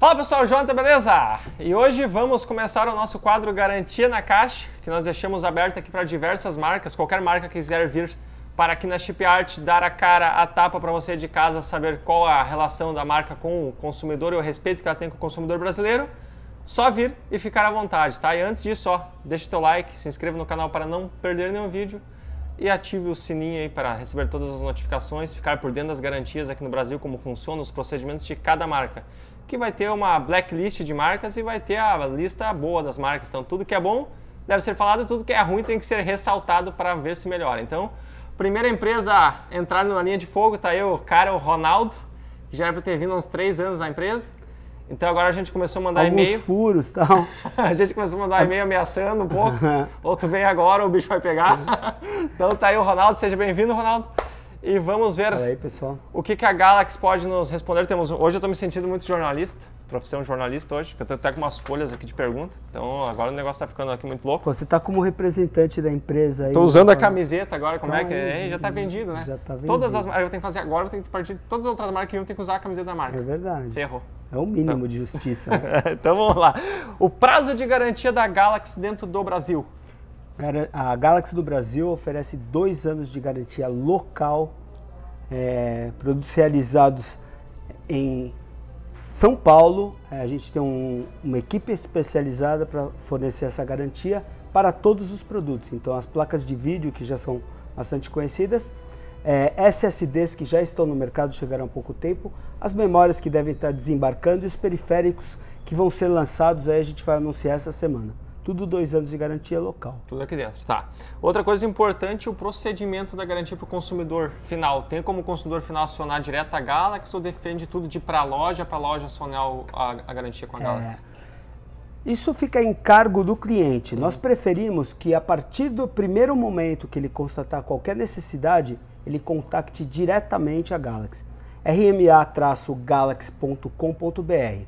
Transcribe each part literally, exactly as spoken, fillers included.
Fala pessoal, Jonathan, beleza? E hoje vamos começar o nosso quadro Garantia na Caixa, que nós deixamos aberto aqui para diversas marcas. Qualquer marca que quiser vir para aqui na Chipart dar a cara, a tapa para você de casa, saber qual a relação da marca com o consumidor e o respeito que ela tem com o consumidor brasileiro, só vir e ficar à vontade, tá? E antes disso, ó, deixa teu like, se inscreva no canal para não perder nenhum vídeo e ative o sininho aí para receber todas as notificações, ficar por dentro das garantias aqui no Brasil, como funcionam os procedimentos de cada marca. Que vai ter uma blacklist de marcas e vai ter a lista boa das marcas. Então tudo que é bom deve ser falado, tudo que é ruim tem que ser ressaltado para ver se melhora. Então, primeira empresa a entrar na linha de fogo, tá aí o cara, o Ronaldo, que já era para ter vindo há uns três anos na empresa. Então agora a gente começou a mandar e-mail. Alguns furos e tal. A gente começou a mandar e-mail ameaçando um pouco. Outro vem agora, o bicho vai pegar. Então tá aí o Ronaldo, seja bem-vindo, Ronaldo. E vamos ver aí, pessoal, o que, que a Galaxy pode nos responder. Temos, hoje eu estou me sentindo muito jornalista, profissão jornalista hoje, porque eu estou até com umas folhas aqui de pergunta, então agora o negócio está ficando aqui muito louco. Você está como representante da empresa aí. Estou usando tá... a camiseta agora, como tá é que é? Já está vendido, né? Já está vendido. Todas as marcas, eu tenho que fazer agora, eu tenho que partir de todas as outras marcas que eu tenho que usar a camiseta da marca. É verdade. Ferrou. É o mínimo então... de justiça. Então vamos lá. O prazo de garantia da Galaxy dentro do Brasil. A Galaxy do Brasil oferece dois anos de garantia local, é, produtos realizados em São Paulo. A gente tem um, uma equipe especializada para fornecer essa garantia para todos os produtos. Então as placas de vídeo, que já são bastante conhecidas, é, S S Ds que já estão no mercado, chegaram há pouco tempo, as memórias que devem estar desembarcando e os periféricos que vão ser lançados, aí a gente vai anunciar essa semana. Tudo dois anos de garantia local. Tudo aqui dentro, tá. Outra coisa importante, o procedimento da garantia para o consumidor final. Tem como o consumidor final acionar direto a Galaxy ou defende tudo de ir para a loja, para a loja acionar a, a garantia com a é. Galaxy? Isso fica em cargo do cliente. Uhum. Nós preferimos que a partir do primeiro momento que ele constatar qualquer necessidade, ele contacte diretamente a Galaxy. R M A galax ponto com ponto br.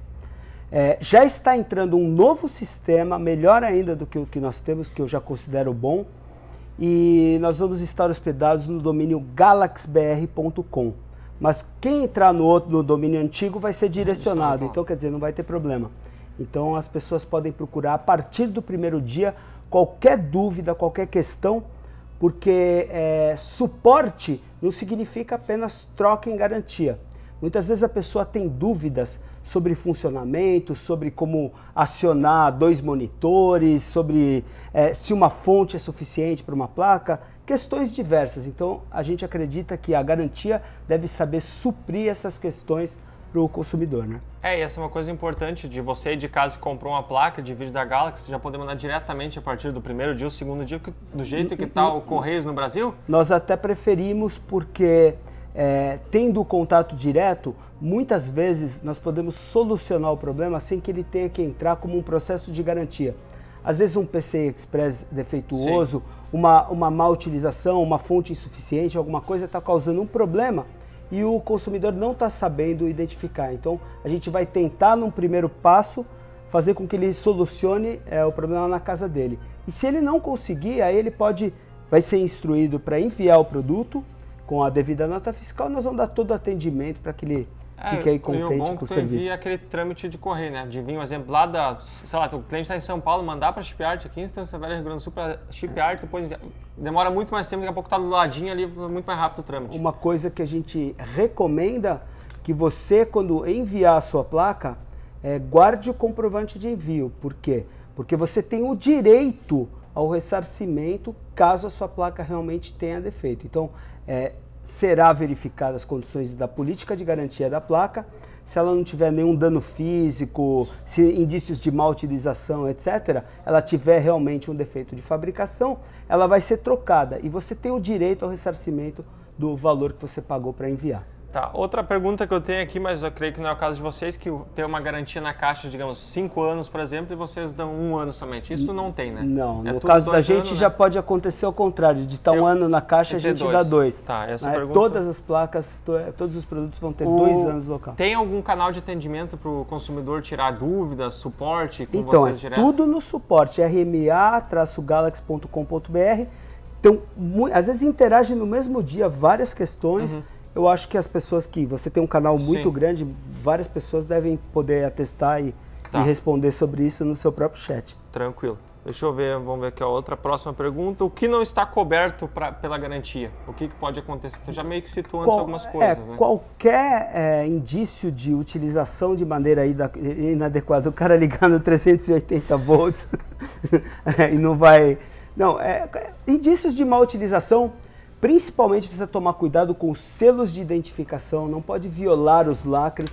É, já está entrando um novo sistema, melhor ainda do que o que nós temos, que eu já considero bom, e nós vamos estar hospedados no domínio galaxbr ponto com. Mas quem entrar no, outro, no domínio antigo vai ser direcionado, então quer dizer, não vai ter problema. Então as pessoas podem procurar a partir do primeiro dia qualquer dúvida, qualquer questão, porque é, suporte não significa apenas troca em garantia. Muitas vezes a pessoa tem dúvidas sobre funcionamento, sobre como acionar dois monitores, sobre é, se uma fonte é suficiente para uma placa, questões diversas. Então a gente acredita que a garantia deve saber suprir essas questões para o consumidor, né? É, e essa é uma coisa importante de você de casa que comprou uma placa de vídeo da Galaxy, já poder mandar diretamente a partir do primeiro dia, o segundo dia, do jeito que está o Correios no Brasil? Nós até preferimos porque... É, tendo o contato direto, muitas vezes nós podemos solucionar o problema sem que ele tenha que entrar como um processo de garantia. Às vezes um P C Express defeituoso, uma, uma má utilização, uma fonte insuficiente, alguma coisa está causando um problema e o consumidor não está sabendo identificar. Então a gente vai tentar, num primeiro passo, fazer com que ele solucione é, o problema na casa dele. E se ele não conseguir, aí ele pode, vai ser instruído para enviar o produto. Com a devida nota fiscal, nós vamos dar todo o atendimento para que ele é, fique aí contente com o serviço. E o bom que aquele trâmite de correr, né? De vir um exemplo lá da, sei lá, o cliente está em São Paulo, mandar para a Chipart aqui em Estância Velha, Rio Grande do Sul, para a Chipart, depois demora muito mais tempo, daqui a pouco está do ladinho ali, muito mais rápido o trâmite. Uma coisa que a gente recomenda, que você, quando enviar a sua placa, é, guarde o comprovante de envio. Por quê? Porque você tem o direito ao ressarcimento caso a sua placa realmente tenha defeito. Então, é, será verificada as condições da política de garantia da placa, se ela não tiver nenhum dano físico, se indícios de má utilização, etcétera, ela tiver realmente um defeito de fabricação, ela vai ser trocada e você tem o direito ao ressarcimento do valor que você pagou para enviar. Tá, outra pergunta que eu tenho aqui, mas eu creio que não é o caso de vocês, que tem uma garantia na caixa, digamos, cinco anos, por exemplo, e vocês dão um ano somente. Isso não tem, né? Não, é no caso da gente anos, já né? pode acontecer ao contrário, de estar um ano na caixa, a gente dois. dá dois. Tá, essa é, pergunta... Todas as placas, todos os produtos vão ter o... dois anos local. Tem algum canal de atendimento para o consumidor tirar dúvidas, suporte com então, vocês direto? Então, é tudo no suporte, R M A galax ponto com ponto br. Então, às vezes interagem no mesmo dia várias questões, uhum. Eu acho que as pessoas que... Você tem um canal muito Sim. grande, várias pessoas devem poder atestar e, tá. e responder sobre isso no seu próprio chat. Tranquilo. Deixa eu ver, vamos ver aqui a outra próxima pergunta. O que não está coberto pra, pela garantia? O que, que pode acontecer? Tu já meio que citou antes Qual, algumas coisas, é, né? Qualquer é, indício de utilização de maneira inadequada, o cara ligando trezentos e oitenta volts e não vai... Não, é, indícios de má utilização, principalmente precisa tomar cuidado com os selos de identificação, não pode violar os lacres.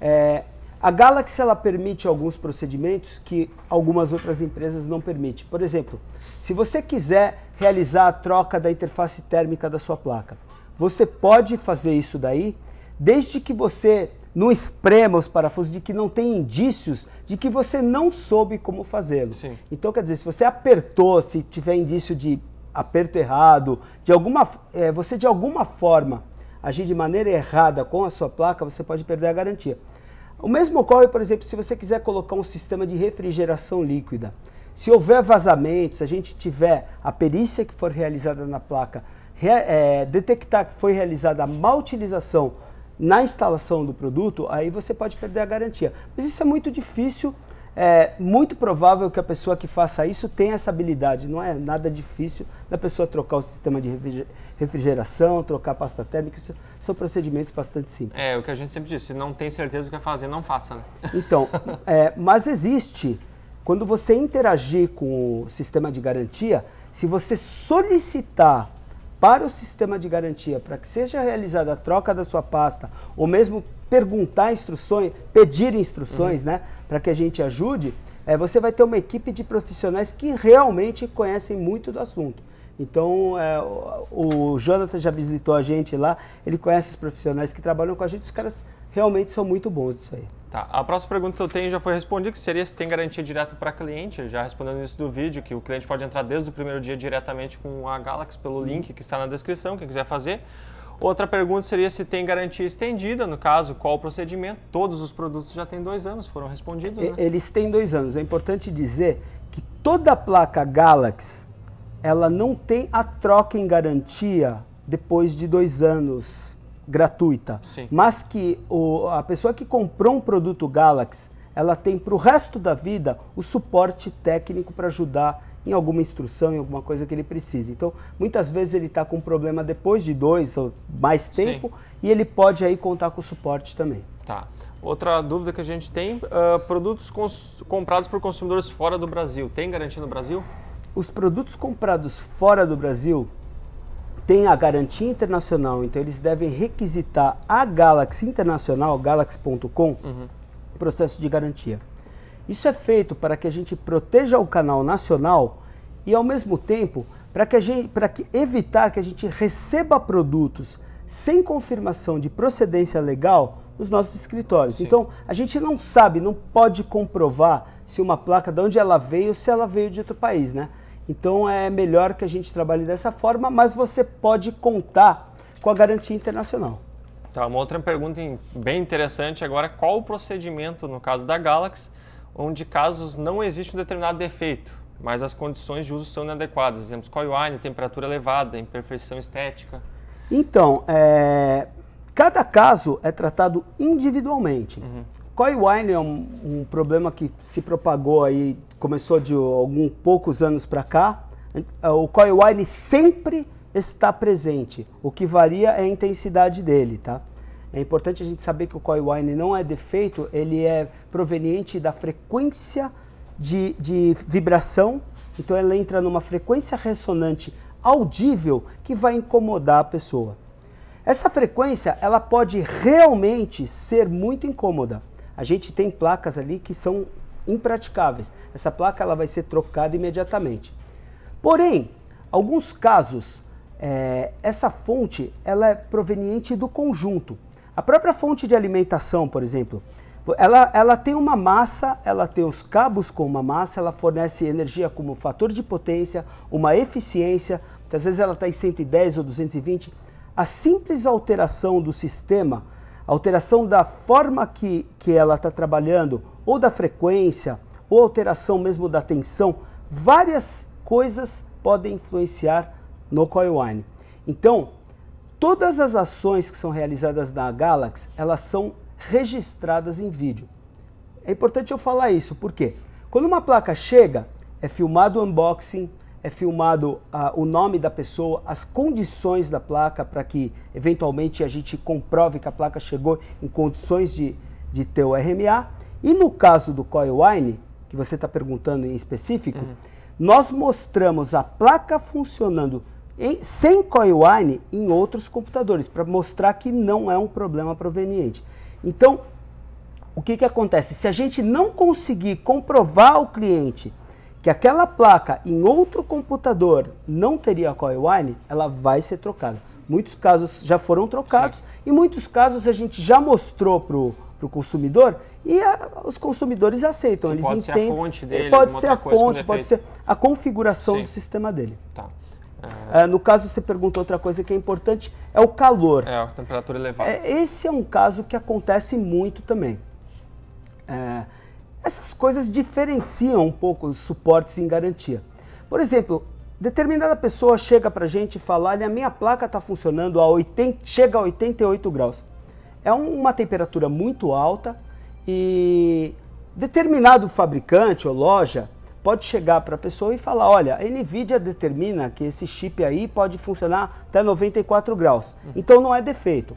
É, a Galaxy ela permite alguns procedimentos que algumas outras empresas não permitem. Por exemplo, se você quiser realizar a troca da interface térmica da sua placa, você pode fazer isso daí, desde que você não esprema os parafusos, de que não tem indícios de que você não soube como fazê-lo. Então, quer dizer, se você apertou, se tiver indício de aperto errado, de alguma, é, você de alguma forma agir de maneira errada com a sua placa, você pode perder a garantia. O mesmo ocorre, por exemplo, se você quiser colocar um sistema de refrigeração líquida. Se houver vazamentos, se a gente tiver a perícia que for realizada na placa, re, é, detectar que foi realizada a má utilização na instalação do produto, aí você pode perder a garantia. Mas isso é muito difícil, é muito provável que a pessoa que faça isso tenha essa habilidade. Não é nada difícil da pessoa trocar o sistema de refrigeração, trocar a pasta térmica, isso são procedimentos bastante simples. É, o que a gente sempre diz, se não tem certeza do que vai fazer, não faça, né? Então, é, mas existe, quando você interagir com o sistema de garantia, se você solicitar para o sistema de garantia, para que seja realizada a troca da sua pasta, ou mesmo perguntar instruções, pedir instruções, uhum. né, para que a gente ajude, é, você vai ter uma equipe de profissionais que realmente conhecem muito do assunto. Então, é, o, o Jonathan já visitou a gente lá, ele conhece os profissionais que trabalham com a gente, os caras realmente são muito bons disso aí. Tá, a próxima pergunta que eu tenho já foi respondida, que seria se tem garantia direto para cliente, já respondendo isso do vídeo, que o cliente pode entrar desde o primeiro dia diretamente com a Galaxy pelo link que está na descrição, quem quiser fazer. Outra pergunta seria se tem garantia estendida, no caso, qual o procedimento? Todos os produtos já têm dois anos, foram respondidos, né? Eles têm dois anos. É importante dizer que toda placa Galaxy, ela não tem a troca em garantia depois de dois anos gratuita. Sim. Mas que o, a pessoa que comprou um produto Galaxy, ela tem para o resto da vida o suporte técnico para ajudar em alguma instrução, em alguma coisa que ele precise. Então, muitas vezes ele está com um problema depois de dois ou mais tempo, Sim. e ele pode aí contar com o suporte também. Tá. Outra dúvida que a gente tem, uh, produtos comprados por consumidores fora do Brasil, tem garantia no Brasil? Os produtos comprados fora do Brasil têm a garantia internacional, então eles devem requisitar a Galaxy Internacional, galaxy ponto com, uhum. processo de garantia. Isso é feito para que a gente proteja o canal nacional e, ao mesmo tempo, para que a gente, para que evitar que a gente receba produtos sem confirmação de procedência legal nos nossos escritórios. Sim. Então, a gente não sabe, não pode comprovar se uma placa, de onde ela veio, se ela veio de outro país, né? Então, é melhor que a gente trabalhe dessa forma, mas você pode contar com a garantia internacional. Tá, uma outra pergunta bem interessante agora, qual o procedimento, no caso da Galaxy, onde casos não existe um determinado defeito, mas as condições de uso são inadequadas, exemplo, coil whine, temperatura elevada, imperfeição estética. Então, é, cada caso é tratado individualmente. Uhum. Coil whine é um, um problema que se propagou aí, começou de alguns poucos anos para cá. O coil whine sempre está presente, o que varia é a intensidade dele, tá? É importante a gente saber que o coil whine não é defeito, ele é proveniente da frequência de, de vibração, então ela entra numa frequência ressonante audível que vai incomodar a pessoa. Essa frequência, ela pode realmente ser muito incômoda. A gente tem placas ali que são impraticáveis. Essa placa ela vai ser trocada imediatamente. Porém, alguns casos, é, essa fonte ela é proveniente do conjunto. A própria fonte de alimentação, por exemplo, ela, ela tem uma massa, ela tem os cabos com uma massa, ela fornece energia como fator de potência, uma eficiência, muitas vezes ela está em cento e dez ou duzentos e vinte. A simples alteração do sistema, alteração da forma que, que ela está trabalhando, ou da frequência, ou alteração mesmo da tensão, várias coisas podem influenciar no coil whine. Então, Todas as ações que são realizadas na Galaxy, elas são registradas em vídeo. É importante eu falar isso, porque quando uma placa chega, é filmado o unboxing, é filmado ah, o nome da pessoa, as condições da placa, para que eventualmente a gente comprove que a placa chegou em condições de, de ter o R M A. E no caso do coil whine, que você está perguntando em específico, uhum. nós mostramos a placa funcionando em, sem coil whine em outros computadores, para mostrar que não é um problema proveniente. Então, o que, que acontece? Se a gente não conseguir comprovar ao cliente que aquela placa em outro computador não teria coil whine, ela vai ser trocada. Muitos casos já foram trocados, Sim. e muitos casos a gente já mostrou para o consumidor, e a, os consumidores aceitam. Eles pode entendem, ser a fonte dele, pode ser a fonte, pode ser a configuração Sim. do sistema dele. Tá. É... É, no caso, você perguntou outra coisa que é importante, é o calor. É, a temperatura elevada. É, esse é um caso que acontece muito também. É, essas coisas diferenciam um pouco os suportes em garantia. Por exemplo, determinada pessoa chega para a gente e fala, olha, a minha placa está funcionando, a oitenta, chega a oitenta e oito graus. É um, uma temperatura muito alta e determinado fabricante ou loja pode chegar para a pessoa e falar, olha, a NVIDIA determina que esse chip aí pode funcionar até noventa e quatro graus, uhum. então não é defeito.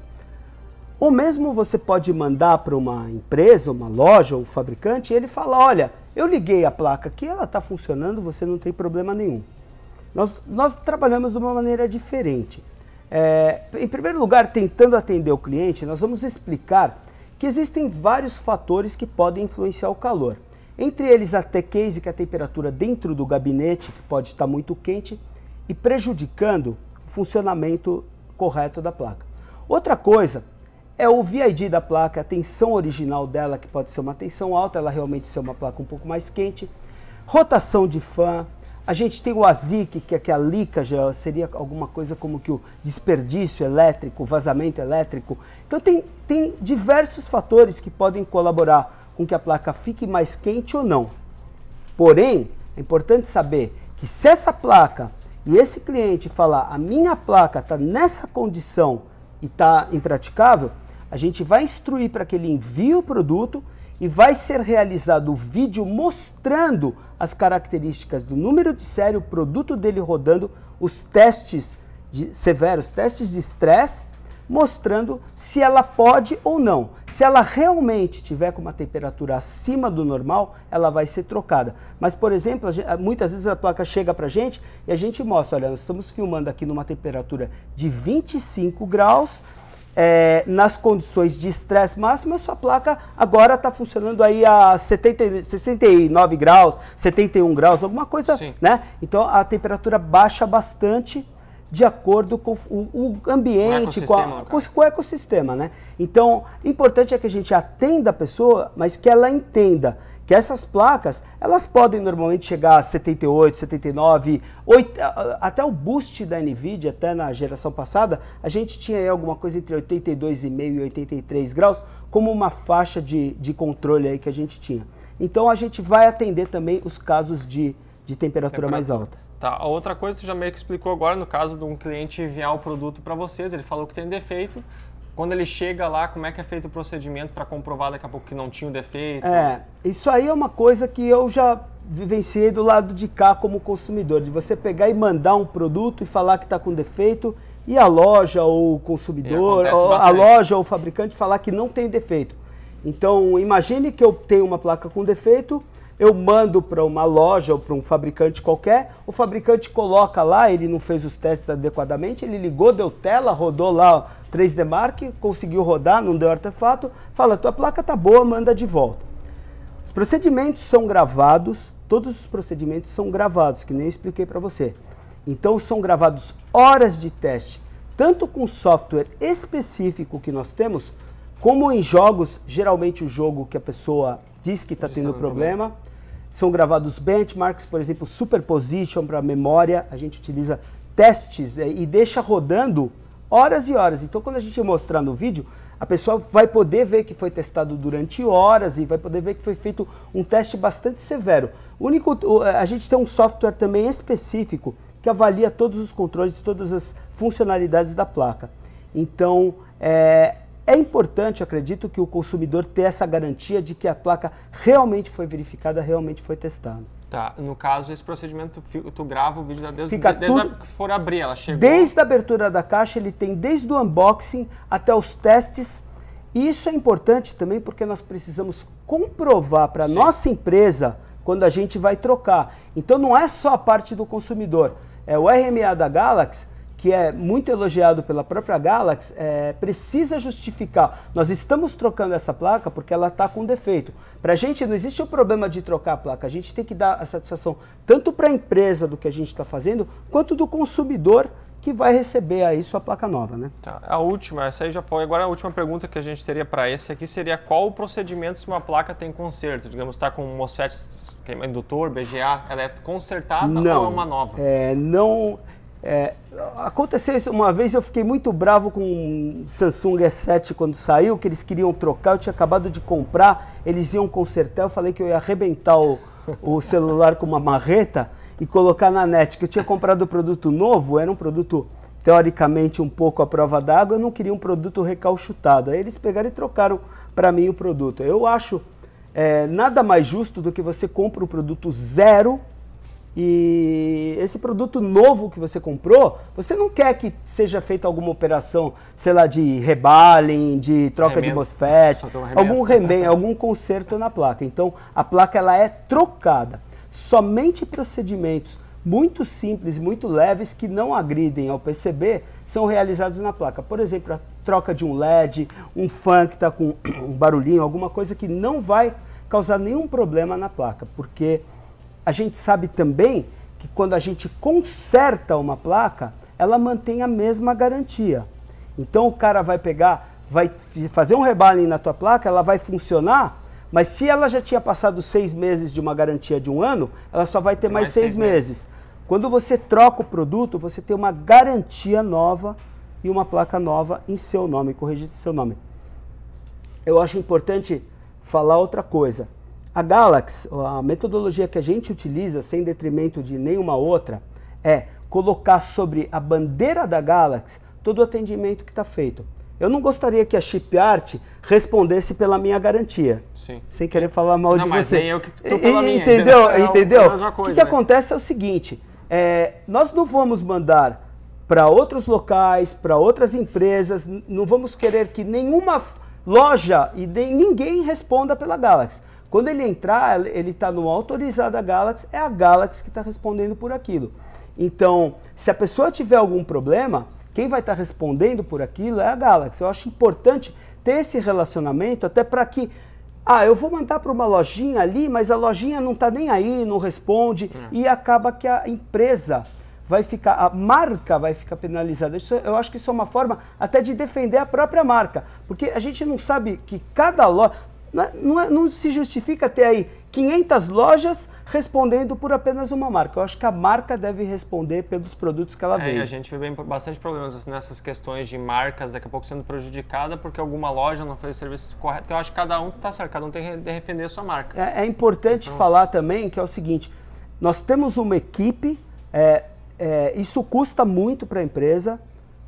Ou mesmo você pode mandar para uma empresa, uma loja ou um fabricante, e ele fala, olha, eu liguei a placa aqui, ela está funcionando, você não tem problema nenhum. Nós, nós trabalhamos de uma maneira diferente. É, em primeiro lugar, tentando atender o cliente, nós vamos explicar que existem vários fatores que podem influenciar o calor. Entre eles a T-case, que é a temperatura dentro do gabinete, que pode estar muito quente, e prejudicando o funcionamento correto da placa. Outra coisa... é o V I D da placa, a tensão original dela, que pode ser uma tensão alta, ela realmente ser uma placa um pouco mais quente. Rotação de fã, a gente tem o A S I C, que é que a lica já seria alguma coisa como que o desperdício elétrico, vazamento elétrico. Então tem, tem diversos fatores que podem colaborar com que a placa fique mais quente ou não. Porém, é importante saber que se essa placa e esse cliente falar, a minha placa está nessa condição e está impraticável, a gente vai instruir para que ele envie o produto e vai ser realizado o vídeo mostrando as características do número de série, o produto dele rodando, os testes de, severos, testes de estresse, mostrando se ela pode ou não. Se ela realmente tiver com uma temperatura acima do normal, ela vai ser trocada. Mas, por exemplo, gente, muitas vezes a placa chega para a gente e a gente mostra, olha, nós estamos filmando aqui numa temperatura de vinte e cinco graus, É, nas condições de estresse máximo, a sua placa agora está funcionando aí a setenta, sessenta e nove graus, setenta e um graus, alguma coisa, Sim. né? Então a temperatura baixa bastante de acordo com o, o ambiente, o com, a, com, com o ecossistema, né? Então, importante é que a gente atenda a pessoa, mas que ela entenda que essas placas, elas podem normalmente chegar a setenta e oito, setenta e nove, oito, até o boost da NVIDIA, até na geração passada, a gente tinha aí alguma coisa entre oitenta e dois vírgula cinco e oitenta e três graus, como uma faixa de, de controle aí que a gente tinha. Então a gente vai atender também os casos de, de temperatura, temperatura mais alta. Tá, a outra coisa que você já meio que explicou agora, no caso de um cliente enviar o produto para vocês, ele falou que tem defeito. Quando ele chega lá, como é que é feito o procedimento para comprovar daqui a pouco que não tinha o defeito? É, isso aí é uma coisa que eu já vivenciei do lado de cá como consumidor, de você pegar e mandar um produto e falar que está com defeito e a loja ou o consumidor, ou a loja ou o fabricante falar que não tem defeito. Então, imagine que eu tenho uma placa com defeito, eu mando para uma loja ou para um fabricante qualquer, o fabricante coloca lá, ele não fez os testes adequadamente, ele ligou, deu tela, rodou lá três D Mark, conseguiu rodar, não deu artefato, fala, tua placa tá boa, manda de volta. Os procedimentos são gravados, todos os procedimentos são gravados, que nem eu expliquei para você. Então são gravados horas de teste, tanto com software específico que nós temos, como em jogos, geralmente o jogo que a pessoa diz que está tendo problema, são gravados benchmarks, por exemplo, superposition para memória, a gente utiliza testes é, e deixa rodando horas e horas. Então, quando a gente mostrar no vídeo, a pessoa vai poder ver que foi testado durante horas e vai poder ver que foi feito um teste bastante severo. O único, a gente tem um software também específico que avalia todos os controles, todas as funcionalidades da placa. Então é, é importante, acredito, que o consumidor tenha essa garantia de que a placa realmente foi verificada, realmente foi testada. Tá, no caso, esse procedimento, tu grava o vídeo da desde, Fica desde tudo, a, for abrir, ela chegou. Desde a abertura da caixa, ele tem desde o unboxing até os testes. E isso é importante também porque nós precisamos comprovar para a nossa empresa quando a gente vai trocar. Então não é só a parte do consumidor. É o R M A da Galaxy, que é muito elogiado pela própria Galaxy, é, precisa justificar. Nós estamos trocando essa placa porque ela está com defeito. Para a gente não existe o problema de trocar a placa, a gente tem que dar a satisfação tanto para a empresa do que a gente está fazendo, quanto do consumidor que vai receber aí sua placa nova, né? Tá, a última, essa aí já foi. Agora a última pergunta que a gente teria para esse aqui seria qual o procedimento se uma placa tem conserto? Digamos, está com um MOSFET, indutor, B G A, ela é consertada não, ou é uma nova? É, não... É, aconteceu isso uma vez, eu fiquei muito bravo com o Samsung S sete quando saiu, que eles queriam trocar, eu tinha acabado de comprar, eles iam consertar, eu falei que eu ia arrebentar o, o celular com uma marreta e colocar na net, que eu tinha comprado um produto novo, era um produto teoricamente um pouco à prova d'água, eu não queria um produto recauchutado, aí eles pegaram e trocaram para mim o produto. Eu acho é, nada mais justo do que você compra um produto zero, e esse produto novo que você comprou, você não quer que seja feita alguma operação, sei lá, de rebalem, de troca remendo. de MOSFET, um algum remendo, algum conserto na placa. Então, a placa ela é trocada. Somente procedimentos muito simples, muito leves, que não agridem ao P C B, são realizados na placa. Por exemplo, a troca de um L E D, um fã que está com um barulhinho, alguma coisa que não vai causar nenhum problema na placa, porque... A gente sabe também que quando a gente conserta uma placa, ela mantém a mesma garantia. Então o cara vai pegar, vai fazer um rebalem na tua placa, ela vai funcionar, mas se ela já tinha passado seis meses de uma garantia de um ano, ela só vai ter mais, mais seis, seis meses. meses. Quando você troca o produto, você tem uma garantia nova e uma placa nova em seu nome, corrigida em seu nome. Eu acho importante falar outra coisa. A Galaxy, a metodologia que a gente utiliza, sem detrimento de nenhuma outra, é colocar sobre a bandeira da Galaxy todo o atendimento que está feito. Eu não gostaria que a Chipart respondesse pela minha garantia, Sim. sem querer falar mal não, de mas você. Mas é eu que estou pela minha. Entendeu? É entendeu? A mesma coisa, o que, né? que acontece é o seguinte, é, nós não vamos mandar para outros locais, para outras empresas, não vamos querer que nenhuma loja e de, ninguém responda pela Galaxy. Quando ele entrar, ele está no autorizado da Galaxy, é a Galaxy que está respondendo por aquilo. Então, se a pessoa tiver algum problema, quem vai estar tá respondendo por aquilo é a Galaxy. Eu acho importante ter esse relacionamento até para que, ah, eu vou mandar para uma lojinha ali, mas a lojinha não está nem aí, não responde, hum. e acaba que a empresa vai ficar, a marca vai ficar penalizada. Isso, eu acho que isso é uma forma até de defender a própria marca, porque a gente não sabe que cada loja... Não, é, não se justifica ter aí quinhentas lojas respondendo por apenas uma marca. Eu acho que a marca deve responder pelos produtos que ela é, vende. A gente vê bem, bastante problemas nessas questões de marcas daqui a pouco sendo prejudicada porque alguma loja não fez o serviço correto. Eu acho que cada um está certo, cada um tem que defender a sua marca. É, é importante então... falar também que é o seguinte, nós temos uma equipe, é, é, isso custa muito para a empresa,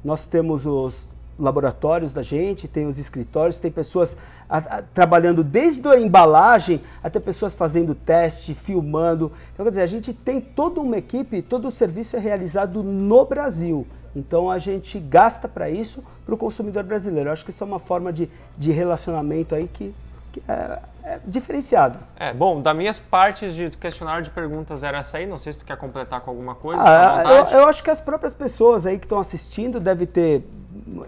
nós temos os... laboratórios da gente, tem os escritórios, tem pessoas a, a, trabalhando desde a embalagem até pessoas fazendo teste, filmando. Então, quer dizer, a gente tem toda uma equipe, todo o serviço é realizado no Brasil. Então, a gente gasta para isso, para o consumidor brasileiro. Eu acho que isso é uma forma de, de relacionamento aí que... que é, é diferenciado. É, bom, das minhas partes de questionário de perguntas era essa aí, não sei se tu quer completar com alguma coisa. Ah, eu, eu acho que as próprias pessoas aí que estão assistindo devem ter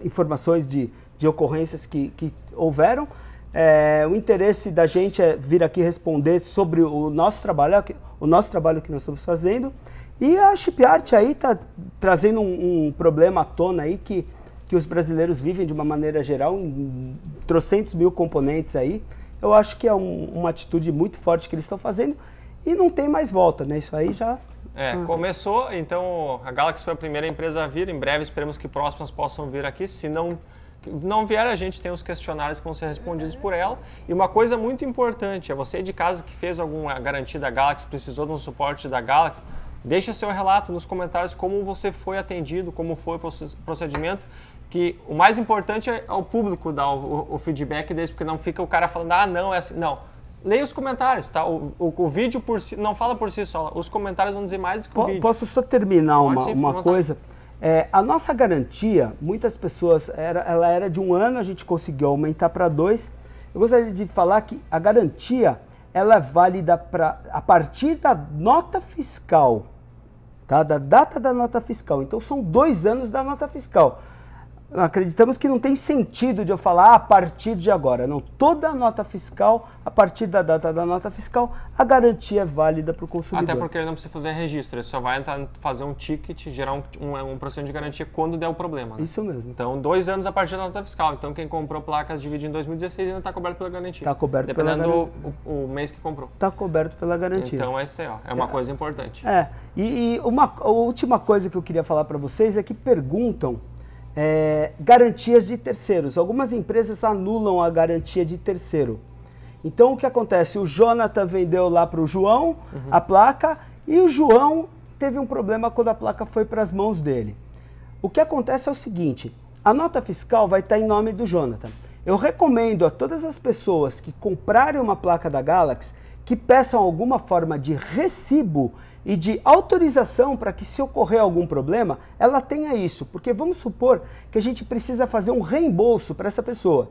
informações de, de ocorrências que, que houveram. É, o interesse da gente é vir aqui responder sobre o nosso trabalho, o nosso trabalho que nós estamos fazendo. E a Chipart aí está trazendo um, um problema à tona aí que que os brasileiros vivem de uma maneira geral, em trocentos mil componentes aí. Eu acho que é um, uma atitude muito forte que eles estão fazendo e não tem mais volta, né? Isso aí já... É, ah. começou, então a Galaxy foi a primeira empresa a vir, em breve esperamos que próximas possam vir aqui, se não... não vier, a gente tem os questionários que vão ser respondidos por ela. E uma coisa muito importante, é você de casa que fez alguma garantia da Galaxy, precisou de um suporte da Galaxy, Deixe seu relato nos comentários como você foi atendido, como foi o procedimento, que o mais importante é o público dar o, o, o feedback deles, porque não fica o cara falando, ah, não, é assim, não. Leia os comentários, tá? O, o, o vídeo por si, não fala por si só, os comentários vão dizer mais do que o P- vídeo. Posso só terminar uma, uma coisa? É, a nossa garantia, muitas pessoas, era, ela era de um ano, a gente conseguiu aumentar para dois. Eu gostaria de falar que a garantia, ela é válida pra, a partir da nota fiscal, tá? Da data da nota fiscal. Então são dois anos da nota fiscal. Acreditamos que não tem sentido de eu falar a partir de agora. Não, toda a nota fiscal, a partir da data da nota fiscal, a garantia é válida para o consumidor. Até porque ele não precisa fazer registro, ele só vai entrar, fazer um ticket, gerar um, um, um procedimento de garantia quando der o problema. Né? Isso mesmo. Então, dois anos a partir da nota fiscal. Então, quem comprou placas de vídeo em dois mil e dezesseis ainda está coberto pela garantia. Está coberto Dependendo pela garantia. Dependendo do o mês que comprou. Está coberto pela garantia. Então, essa é, ó, é uma é, coisa importante. É. E, e uma a última coisa que eu queria falar para vocês é que perguntam É, garantias de terceiros. Algumas empresas anulam a garantia de terceiro. Então o que acontece? O Jonathan vendeu lá para o João uhum. a placa e o João teve um problema quando a placa foi para as mãos dele. O que acontece é o seguinte, a nota fiscal vai estar em nome do Jonathan. Eu recomendo a todas as pessoas que comprarem uma placa da Galaxy que peçam alguma forma de recibo e de autorização para que, se ocorrer algum problema, ela tenha isso. Porque vamos supor que a gente precisa fazer um reembolso para essa pessoa.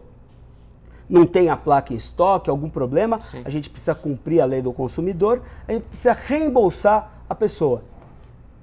Não tem a placa em estoque, algum problema, Sim. a gente precisa cumprir a lei do consumidor, a gente precisa reembolsar a pessoa.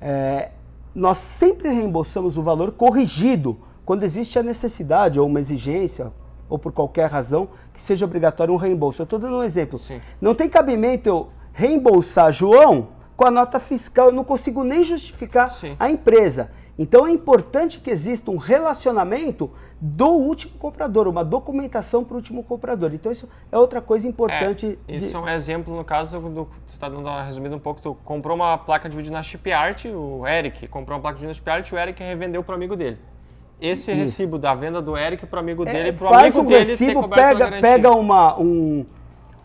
É, nós sempre reembolsamos o valor corrigido quando existe a necessidade ou uma exigência, ou por qualquer razão, que seja obrigatório um reembolso. Eu estou dando um exemplo. Sim. Não tem cabimento eu reembolsar João com a nota fiscal, eu não consigo nem justificar Sim. a empresa. Então é importante que exista um relacionamento do último comprador, uma documentação para o último comprador. Então isso é outra coisa importante. É, isso de... é um exemplo, no caso, do, você está dando uma resumida um pouco, tu comprou uma placa de vídeo na Chipart, o Eric comprou uma placa de vídeo na Chipart, o Eric revendeu para o amigo dele. Esse isso. recibo da venda do Eric para o amigo dele, é, para o amigo um dele recibo, ter coberto pega, a garantia. Pega uma... Um...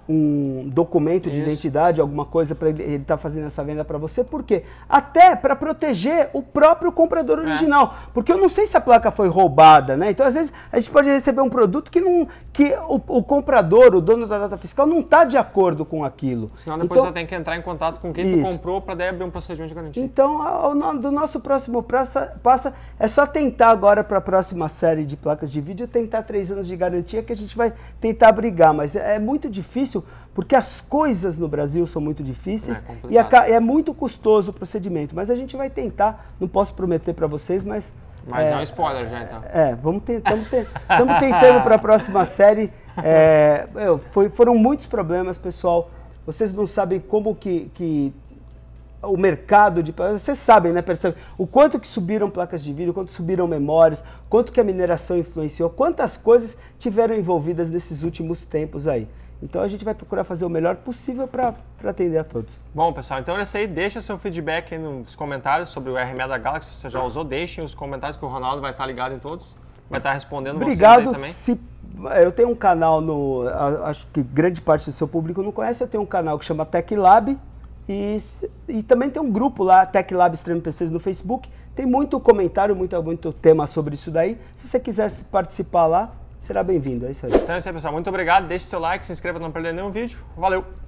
um documento de Isso. identidade, alguma coisa para ele estar tá fazendo essa venda para você, por quê? Até para proteger o próprio comprador original, é. porque eu não sei se a placa foi roubada, né? Então às vezes a gente pode receber um produto que, não, que o, o comprador, o dono da data fiscal não está de acordo com aquilo. Senão depois então, ela tem que entrar em contato com quem Isso. tu comprou para daí abrir um procedimento de garantia. Então ao, ao, do nosso próximo passo é só tentar agora para a próxima série de placas de vídeo, tentar três anos de garantia que a gente vai tentar brigar, mas é, é muito difícil porque as coisas no Brasil são muito difíceis é e é, é muito custoso o procedimento, mas a gente vai tentar, não posso prometer para vocês, mas... Mas é, é um spoiler já então. É, vamos tentar, estamos tentando para a próxima série, é, foi, foram muitos problemas pessoal, vocês não sabem como que, que o mercado de placas, vocês sabem, né, percebem, o quanto que subiram placas de vídeo, quanto subiram memórias, quanto que a mineração influenciou, quantas coisas tiveram envolvidas nesses últimos tempos aí. Então a gente vai procurar fazer o melhor possível para atender a todos. Bom, pessoal, então é isso aí. Deixa seu feedback aí nos comentários sobre o R M A da Galaxy, se você já usou. Deixem os comentários que o Ronaldo vai estar ligado em todos. Vai estar respondendo Obrigado, vocês aí também. Se, eu tenho um canal, no, acho que grande parte do seu público não conhece, eu tenho um canal que chama Tech Lab e, e também tem um grupo lá, Tech Lab Extreme P Cs no Facebook. Tem muito comentário, muito, muito tema sobre isso daí. Se você quiser participar lá, será bem-vindo, é isso aí. Então é isso aí, pessoal. Muito obrigado. Deixe seu like, se inscreva para não perder nenhum vídeo. Valeu!